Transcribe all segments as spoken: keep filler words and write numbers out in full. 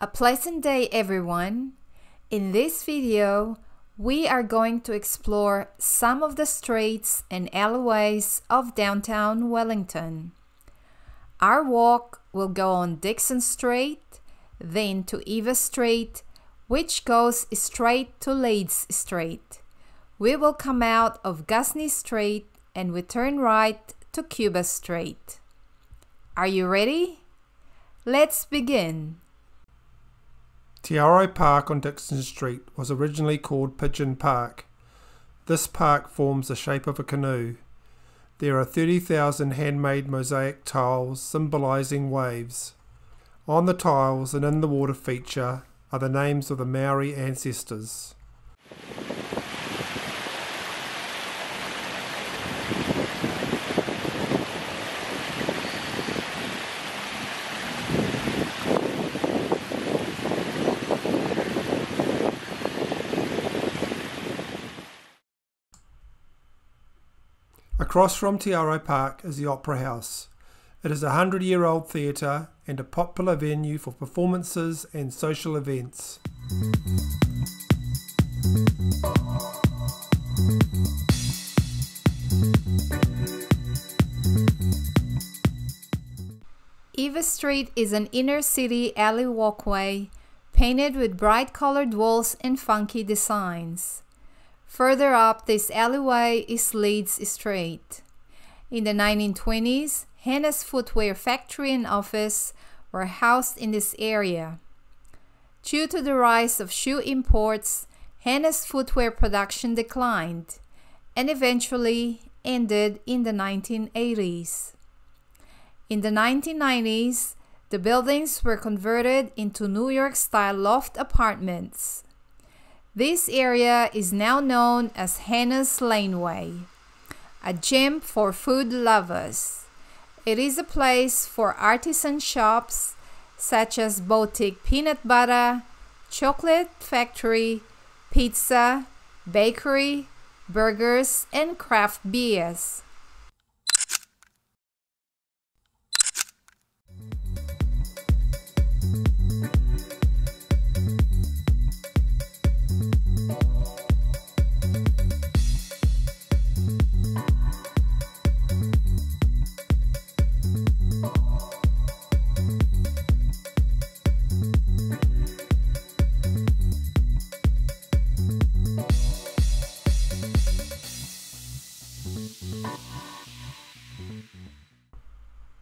A pleasant day, everyone. In this video, we are going to explore some of the streets and alleyways of downtown Wellington. Our walk will go on Dixon Street, then to Eva Street, which goes straight to Leeds Street. We will come out of Gusney Street and we turn right to Cuba Street. Are you ready? Let's begin. Te Aro Park on Dixon Street was originally called Pigeon Park. This park forms the shape of a canoe. There are thirty thousand handmade mosaic tiles symbolising waves. On the tiles and in the water feature are the names of the Maori ancestors. Across from Te Aro Park is the Opera House. It is a hundred-year-old theatre and a popular venue for performances and social events. Eva Street is an inner-city alley walkway painted with bright-coloured walls and funky designs. Further up this alleyway is Leeds Street. In the nineteen twenties, Hannah's Footwear Factory and office were housed in this area. Due to the rise of shoe imports, Hannah's footwear production declined and eventually ended in the nineteen eighties. In the nineteen nineties, the buildings were converted into New York-style loft apartments. This area is now known as Hannah's Laneway, a gem for food lovers. It is a place for artisan shops such as boutique peanut butter, chocolate factory, pizza, bakery, burgers, and craft beers.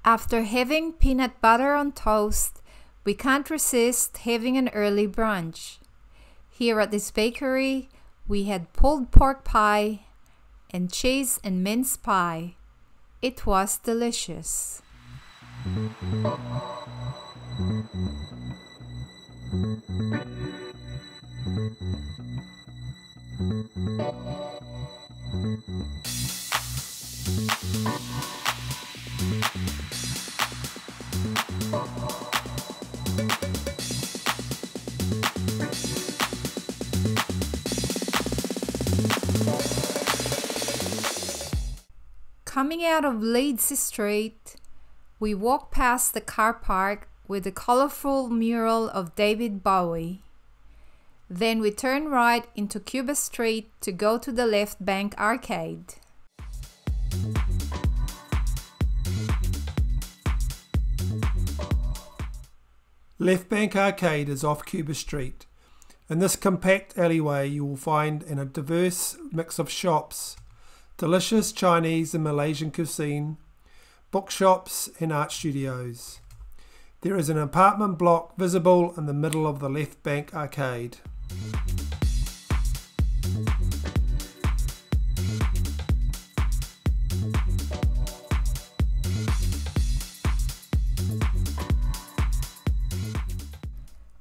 After having peanut butter on toast, we can't resist having an early brunch. Here at this bakery, we had pulled pork pie and cheese and mince pie. It was delicious. Coming out of Leeds Street, we walk past the car park with the colorful mural of David Bowie. Then we turn right into Cuba Street to go to the Left Bank Arcade. Left Bank Arcade is off Cuba Street. In this compact alleyway you will find a diverse mix of shops, delicious Chinese and Malaysian cuisine, bookshops and art studios. There is an apartment block visible in the middle of the Left Bank Arcade.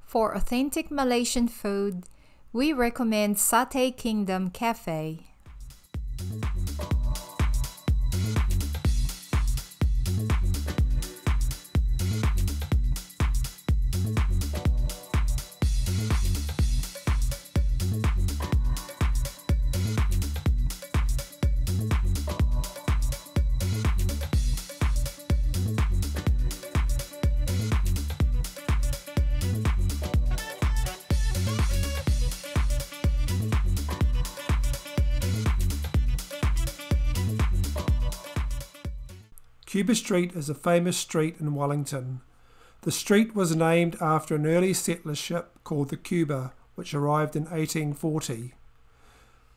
For authentic Malaysian food, we recommend Satay Kingdom Cafe. Cuba Street is a famous street in Wellington. The street was named after an early settlership called the Cuba, which arrived in eighteen forty.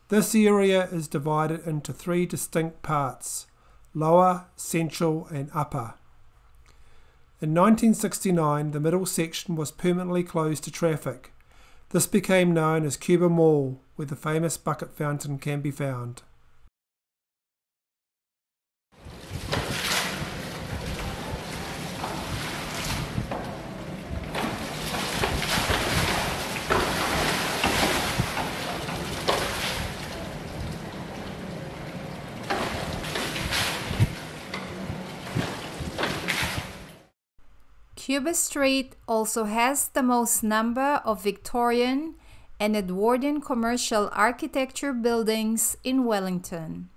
This area is divided into three distinct parts: lower, central and upper. In nineteen sixty-nine, the middle section was permanently closed to traffic. This became known as Cuba Mall, where the famous bucket fountain can be found. Cuba Street also has the most number of Victorian and Edwardian commercial architecture buildings in Wellington.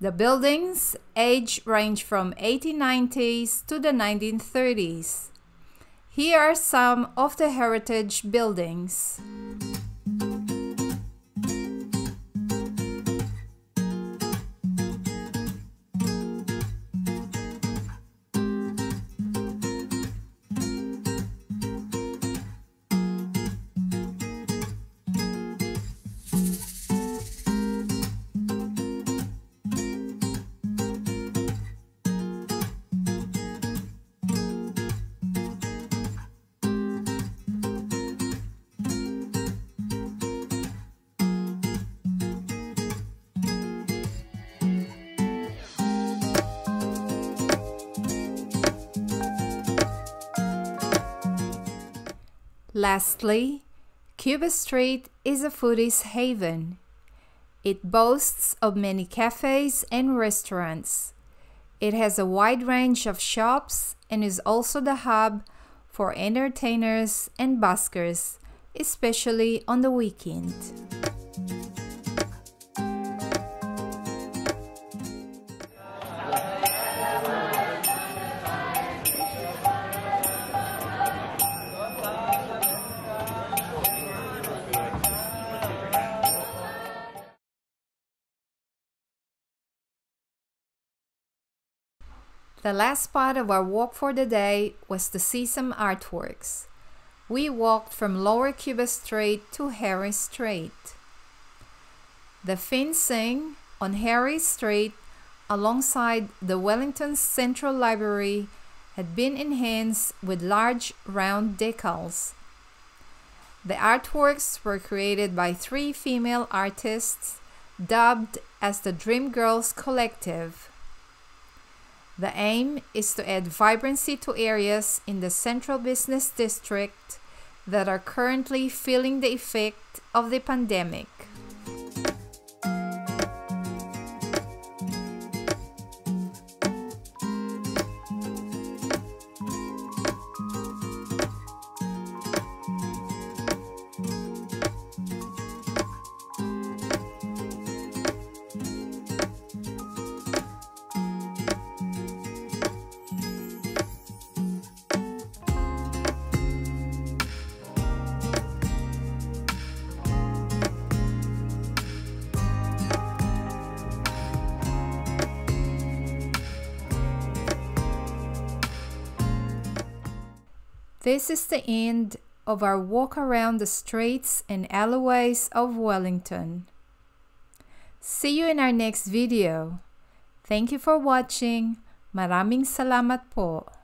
The buildings' age range from eighteen nineties to the nineteen thirties. Here are some of the heritage buildings. Lastly, Cuba Street is a foodie's haven. It boasts of many cafes and restaurants. It has a wide range of shops and is also the hub for entertainers and buskers, especially on the weekend. The last part of our walk for the day was to see some artworks. We walked from Lower Cuba Street to Harry Street. The fencing on Harry Street alongside the Wellington Central Library had been enhanced with large round decals. The artworks were created by three female artists dubbed as the Dreamgirls Collective. The aim is to add vibrancy to areas in the central business district that are currently feeling the effect of the pandemic. This is the end of our walk around the streets and alleyways of Wellington. See you in our next video. Thank you for watching. Maraming salamat po.